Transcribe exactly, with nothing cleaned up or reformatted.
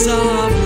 As